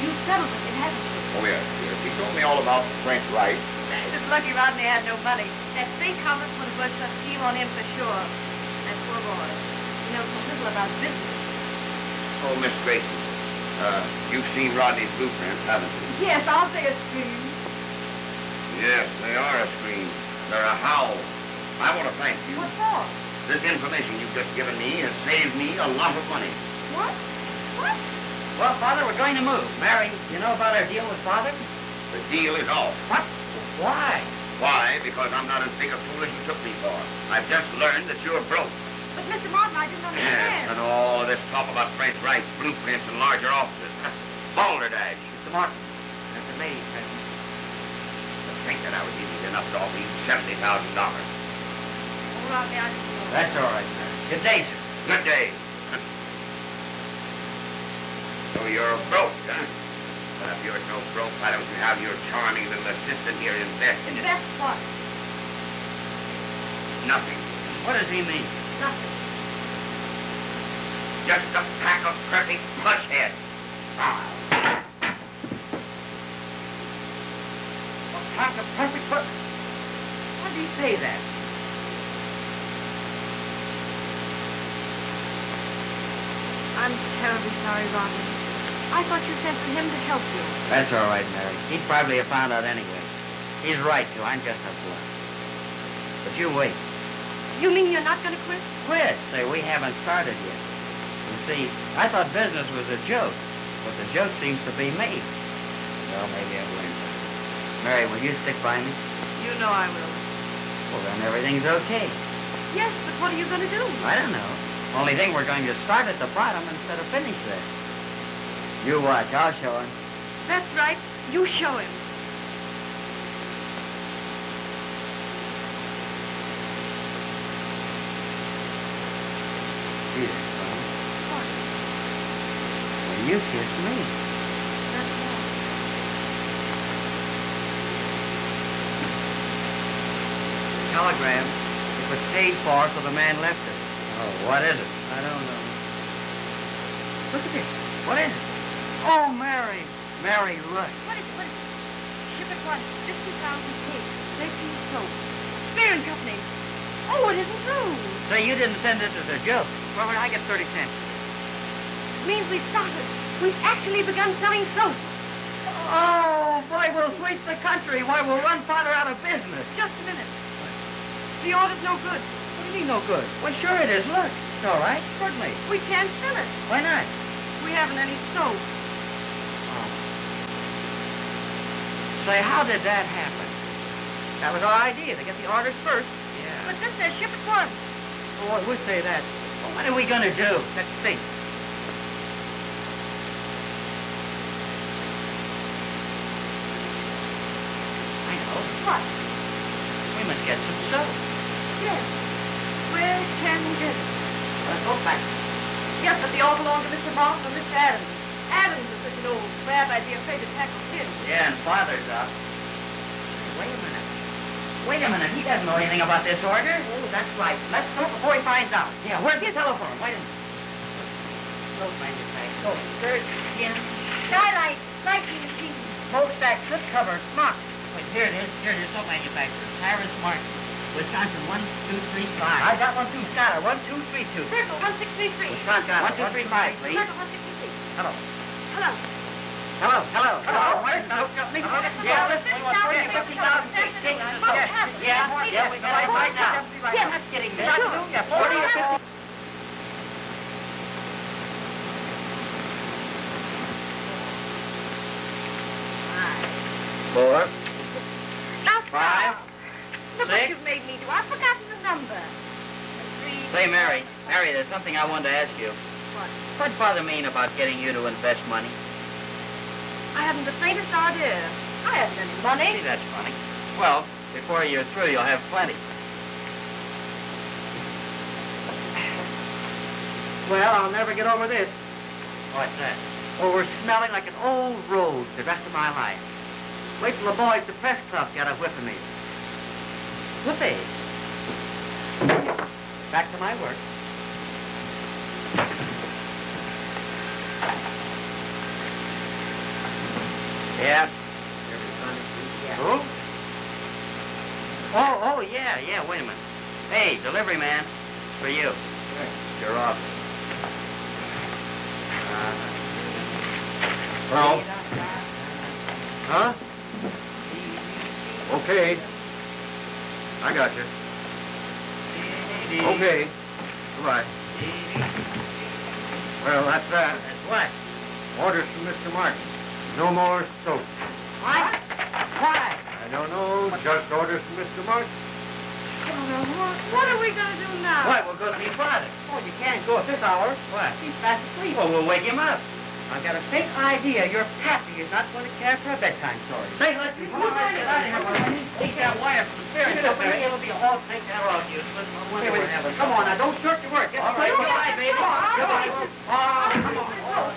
You settled with him, haven't you? Oh, yes, yes. He told me all about the French rights. It's lucky Rodney had no money. That big commerce would have worked a scheme on him for sure. That poor boy. He knows so little about business. Oh, Miss Grayson, uh, you've seen Rodney's blueprints, haven't you? Yes, aren't they a scream? Yes, they are a scream. They're a howl. I want to thank you. What for? This information you've just given me has saved me a lot of money. What? What? Well, Father, we're going to move. Mary, you know about our deal with Father? The deal is off. What? Why? Why? Because I'm not as big a fool as you took me for. I've just learned that you're broke. But, Mister Martin, I didn't understand. Yes, and all this talk about French rights, blueprints, and larger offices. Balderdash. Mister Martin, there's a lady present. enough to offer you seventy thousand dollars. All right, now. That's all right, sir. Good day, sir. Good day. So you're broke, huh? Well, if you're so broke, why don't you have your charming little assistant here invest in it? Invest what? Nothing. What does he mean? Nothing. Just a pack of perfect pushheads. Ah. A pack of perfect push... Why did he say that? I'm terribly sorry, Rodney. I thought you sent for him to help you. That's all right, Mary. He'd probably have found out anyway. He's right, too. I'm just a fool. But you wait. You mean you're not going to quit? Quit? Say, we haven't started yet. You see, I thought business was a joke, but the joke seems to be me. Well, maybe it won't. Mary, will you stick by me? You know I will. Well, then everything's okay. Yes, but what are you going to do? I don't know. Only thing, we're going to start at the bottom instead of finish there. You watch. I'll show him. That's right. You show him. Here, son. What? Well, you kiss me. That's all. Telegram. It was paid for, so the man left it. Oh, what is it? I don't know. Look at this. What is it? Oh, Mary. Mary, look. What is it? What is it? Ship at once. fifty thousand cakes. Thirteen soap. Spear and Company. Oh, it isn't true. So you didn't send this as a joke. Where would I get thirty cents? It means we started. We've actually begun selling soap. Oh, boy, we'll sweep the country. Why, we'll run Potter out of business. Just a minute. The order's no good. What do you mean no good? Well, sure it is. Look. It's all right. Certainly. We can't sell it. Why not? We haven't any soap. Oh. Say, how did that happen? That was our idea, to get the orders first. But this says ship at once. Oh, we'll say that. Well, what are we going to do? Let's think. I know. What? We must get some soap. Yes. Where can we get it? Let's go back. Yes, but they all belong to Mister Martin and Mister Adams. Adams is such an old crab, I'd be afraid to tackle him. Yeah, and Father's up. Wait a minute. Wait a minute, he doesn't know anything about this order. Oh, that's right. Let's go before he finds out. Yeah, where's your telephone? Wait a minute. Go find it, Mike. Go. Thirteen. Skylight. Lightning machine. Smokestack. Slip cover. Smock. Wait, here it is. Here it is. Soap manufacturer. Cyrus Martin. Wisconsin, one, two, three, five. I got one, two. Skylar, one, two, three, two. Circle, one, six, three, three. Wisconsin, one, two, three, five, please. Circle, one, six, three, six. Hello. Hello. Hello, hello. Hello. Where's the hook company? Yeah, listen. fifty thousand dollars. Yeah, yeah, we go right, right now. Yeah, that's getting me. Sure. Yeah, forty or fifty. Four. Now, five. Look what you've made me do. I've forgotten the number. Three. Say, Mary. Mary, there's something I wanted to ask you. What? What'd Father mean about getting you to invest money? I haven't the faintest idea. I haven't any money. See, that's funny. Well, before you're through, you'll have plenty. Well, I'll never get over this. What's that? Oh, we're smelling like an old road the rest of my life. Wait till the boys at the press club get a whiff of me. Whoopee. Back to my work. Yeah. Who? Oh, oh, yeah, yeah, wait a minute. Hey, delivery man, for you. Sure. You're off. Uh, Hello? Huh? Okay. I got you. Okay. Goodbye. Well, that's that. That's what? Orders from Mister Martin. No more soap. What? Why? I don't know. What? Just orders from Mister Martin. I don't know what. What are we going to do now? Why, we'll go to see Father. Oh, you can't go at this hour. What? He's fast asleep. Well, we'll wake him up. I've got a big idea. Your pappy is not going to care for a bedtime story. Say, let's go. He's got wire don't think they're all useless. Well, wait, wait, wait. Come on, now, don't shirk your work. Get all right, goodbye, baby. Goodbye. Oh, come on. Oh.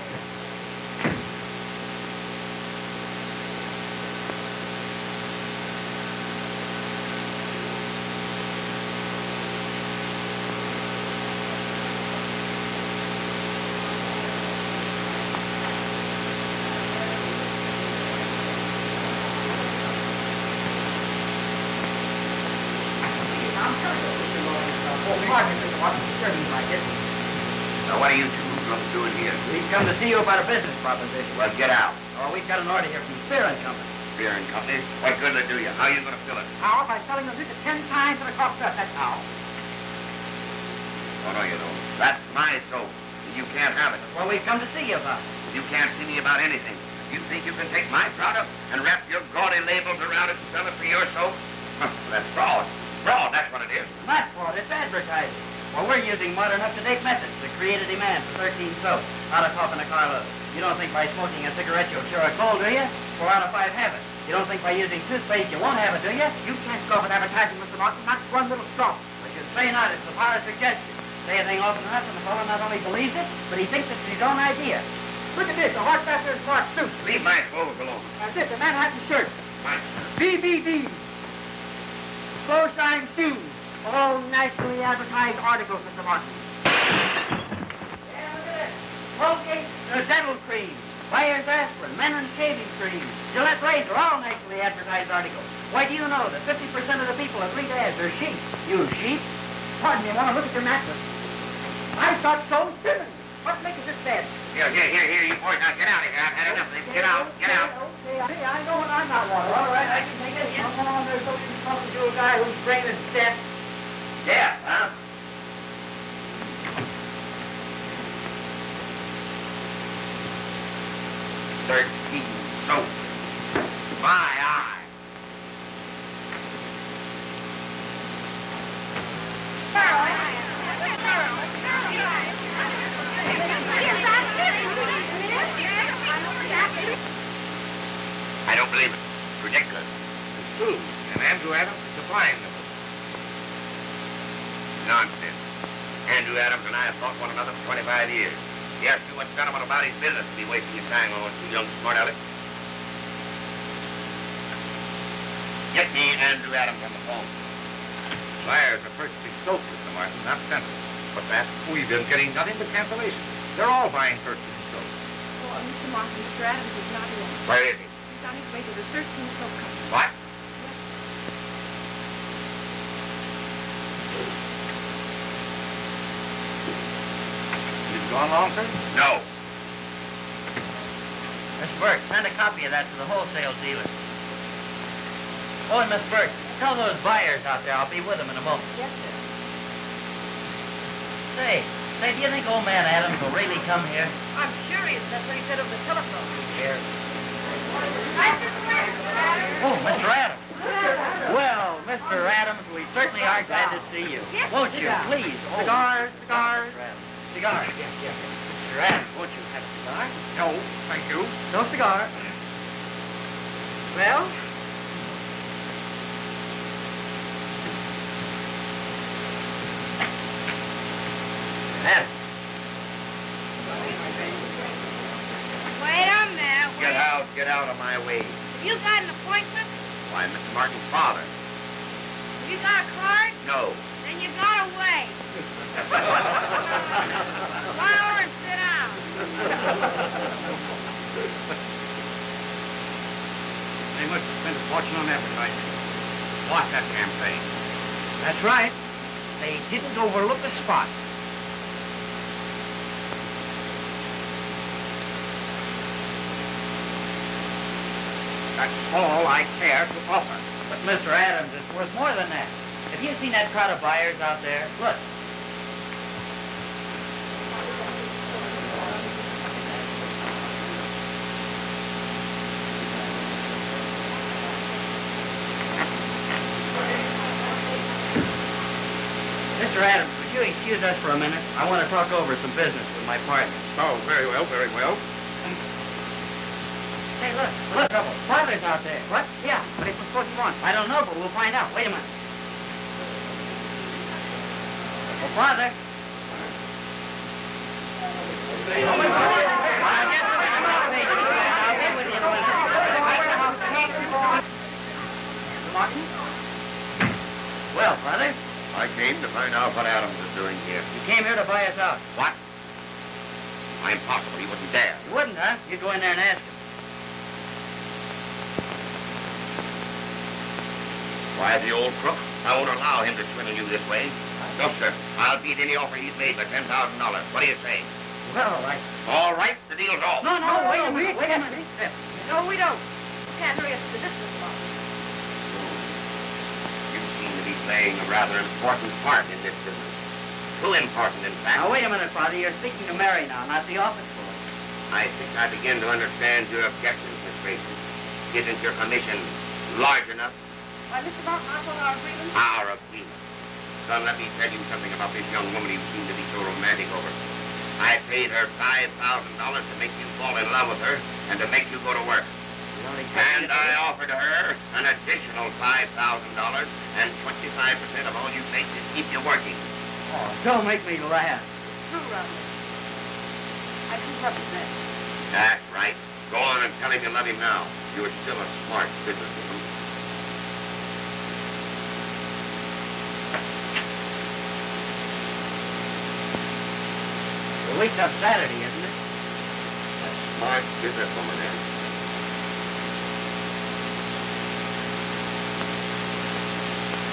See you about a business proposition. Well, get out. Oh, we've got an order here from Spear and Company. Spear and Company? What good will it do you? How are you going to fill it? How? By selling the ticket ten times at a cost to us. That's how. Oh, no, you don't. That's my soap. You can't have it. Well, we've come to see you about it. You can't see me about anything. You think you can take my product and wrap your gaudy labels around it and sell it for your soap? Huh, that's fraud. Fraud, that's what it is. Not fraud, it's advertising. Well, we're using modern, up-to-date methods to create a demand for thirteen soap, out of half and a carload. You don't think by smoking a cigarette you'll cure a cold, do you? Four out of five have it. You don't think by using toothpaste you won't have it, do you? You can't scoff at advertising, Mister Martin, not one little drop. But you say not, it's the power of suggestion. Say a thing often enough, and the fellow not only believes it, but he thinks it's his own idea. Look at this, a hot faster and smart suit. Leave my clothes alone. That's it, a Manhattan shirt. My shirt. B B D. Slow shine shoes. All nationally advertised articles, Mister Martin. Yeah, look at this. Colgate uh, dental cream, Bayer's aspirin, Menron's shaving cream, Gillette razor, all nationally advertised articles. Why, do you know that fifty percent of the people that read ads are sheep? You sheep? Pardon me, I want to look at your mattress. I thought so, too. What makes this bed? Here, here, here, here, you boys, now get out of here. I've had enough of this. Get out, get out. Okay, okay, I know what I'm not wanting. All right, I can take it. Yes. Come on, there's something talking to a guy who's brain is dead. Yeah, huh? Thirteen soap. My eye. I don't believe it. It's ridiculous. It's true. And Andrew Adams is supplying them. Nonsense. Andrew Adams and I have fought one another for twenty-five years. He has too much sentiment about his business to be wasting his time on two young smart aleck. Get me Andrew Adams on the phone. Liars are purchasing soap, Mister Martin, not sentiment. But that we've been getting nothing but cancellations. They're all buying purchasing soap. Oh, Mister Martin, Mister Adams is not in. Where is he? He's on his way to the Thirteen soap company. What? Gone long, sir? No. Miss Burke, send a copy of that to the wholesale dealer. Oh, and Miss Burke, tell those buyers out there I'll be with them in a moment. Yes, sir. Say, say, do you think old man Adams will really come here? I'm sure he is. That's what he said over the telephone. Here. Oh, Mister Adams. Well, Mister Adams, we certainly are glad to see you. Yes, won't you, please? Oh, cigars, cigars. Cigar. Yes, yes. Mister Rand, won't you have a cigar? No, thank you. No cigar. Well? Yes. Wait a minute. Wait. Get out, get out of my way. Have you got an appointment? Why, Mister Martin's father. Have you got a card? No. Then you got away. Come over and sit down. They must have spent a fortune on advertising. Bought that campaign. That's right. They didn't overlook a spot. That's all I care to offer. But Mister Adams, it's worth more than that. Have you seen that crowd of buyers out there? Look. Mister Adams, would you excuse us for a minute? I want to talk over some business with my partner. Oh, very well, very well. Hey, look, look, trouble. Father's out there. What? Yeah, but it's what you want. I don't know, but we'll find out. Wait a minute. Oh, Father. Martin? Well, Father? I came to find out what Adams is doing here. You came here to buy us out. What? Why, impossible. He wouldn't dare. He wouldn't, huh? You go in there and ask him. Why, the old crook? I won't allow him to swindle you this way. No, sir. I'll beat any offer he's made for ten thousand dollars. What do you say? Well, I... All right, the deal's off. No, no, no, wait a minute. Wait a minute. No, we don't. You can't hurry us to the distance box. You seem to be playing a rather important part in this business. Too important, in fact. Now, wait a minute, Father. You're speaking to Mary now, not the office boy. I think I begin to understand your objections, Miss Grayson. Isn't your commission large enough? Why, this about our agreement? Our agreement. Son, let me tell you something about this young woman you seem to be so romantic over. I paid her five thousand dollars to make you fall in love with her and to make you go to work. And I offered her an additional five thousand dollars and twenty-five percent of all you make to keep you working. Oh, don't make me laugh. It's true, Rodney. I do love him then. That's right. Go on and tell him you love him now. You're still a smart businesswoman. The week's up Saturday, isn't it? A smart businesswoman, then.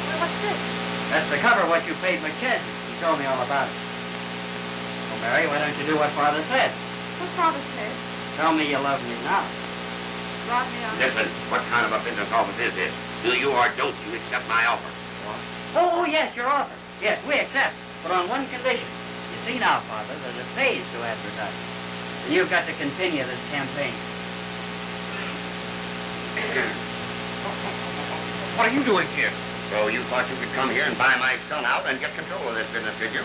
Well, what's this? That's the cover what you paid McChesney. He told me all about it. Well, Mary, why don't you do what Father said? What Father said? Tell me you love me now. Rodney, I... Listen, what kind of a business offer is this? Do you or don't you accept my offer? What? Oh, oh, yes, your offer. Yes, we accept, but on one condition. See now, Father, that it pays to advertise. And you've got to continue this campaign. What are you doing here? So you thought you could come here and buy my son out and get control of this business, did you?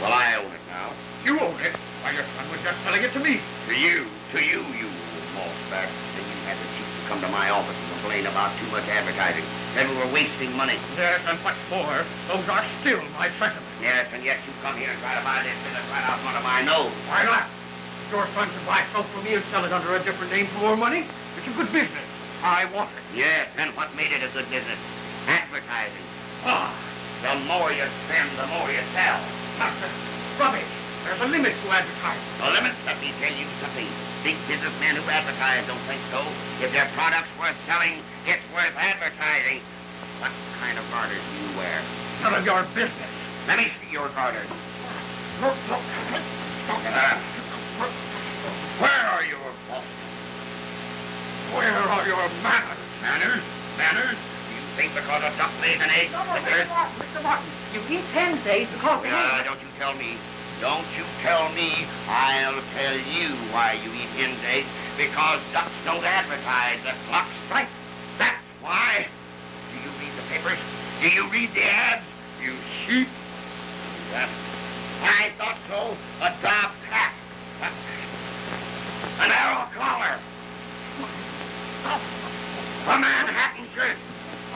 Well, I own it now. You own it? Why, your son was just selling it to me. To you, to you, you mossback. Then you had the cheek to come to my office and complain about too much advertising. Then we were wasting money. Yes, and what's more, those are still my sentiments. Yes, and yet you come here and try to buy this business right out front of my nose. Why not? Your son should buy soap for me and sell it under a different name for more money. It's a good business. I want it. Yes, and what made it a good business? Advertising. Ah, the more you spend, the more you sell. Doctor, rubbish. There's a limit to advertising. A limit? Let me tell you something. Big businessmen who advertise don't think so. If their product's worth selling, it's worth advertising. What kind of garters do you wear? None of your business. Let me see your garter. Look, look, look, look at that. Where are your Boston? Where are your manners? Manners? Manners? You think because a duck lays an egg? No, no, Mister Martin, Mister Martin, you need ten days to coffee. Ah, don't you tell me. Don't you tell me. I'll tell you why you eat hen eggs. Because ducks don't advertise. The clock strikes. That's why. Do you read the papers? Do you read the ads? You sheep. Uh, I thought so. A top hat. Uh, an arrow collar. A Manhattan shirt.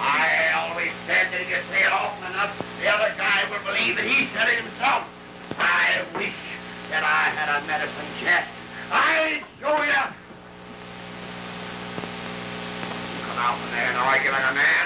I always said that if you say it often enough, the other guy will believe that he said it himself. I wish that I had a medicine chest. I show you. You come out from there, now I get like a man.